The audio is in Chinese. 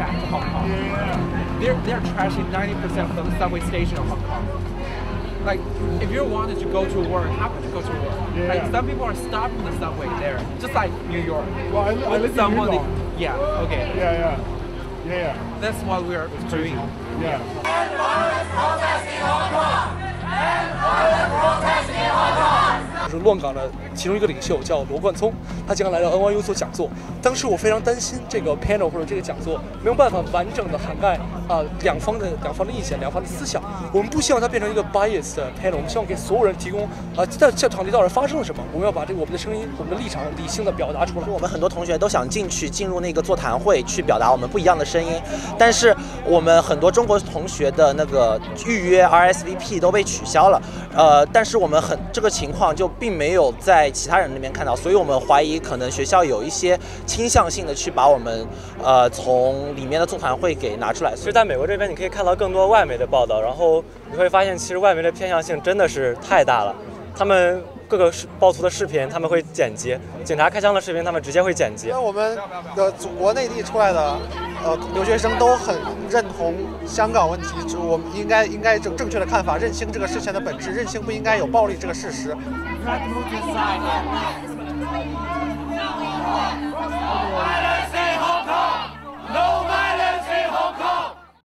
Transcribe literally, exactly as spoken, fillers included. back to Hong Kong. They're, they're trashing ninety percent of the subway station of Hong Kong. Like, if you wanted to go to work, how could you go to work? Yeah. Like, some people are stopping the subway there, just like New York. Well, I, I live in New York. Yeah, okay. Yeah, yeah. Yeah, yeah. That's what we are doing. Yeah. And all 就是乱港的其中一个领袖叫罗冠聪，他经常来到 N Y U 做讲座。当时我非常担心这个 panel 或者这个讲座没有办法完整的涵盖啊、呃、两方的两方的意见、两方的思想。我们不希望它变成一个 biased 的 panel， 我们希望给所有人提供啊在这场地到底发生了什么。我们要把这个我们的声音、我们的立场理性的表达出来。我们很多同学都想进去进入那个座谈会去表达我们不一样的声音，但是我们很多中国同学的那个预约 R S V P 都被取消了。呃，但是我们很这个情况就 并没有在其他人那边看到，所以我们怀疑可能学校有一些倾向性的去把我们，呃，从里面的座谈会给拿出来。其实，在美国这边，你可以看到更多外媒的报道，然后你会发现，其实外媒的偏向性真的是太大了。他们各个暴徒的视频，他们会剪辑；警察开枪的视频，他们直接会剪辑。那我们的祖国内地出来的，呃，留学生都很认同香港问题，我们应该应该正正确的看法，认清这个事情的本质，认清不应该有暴力这个事实。 Right move inside.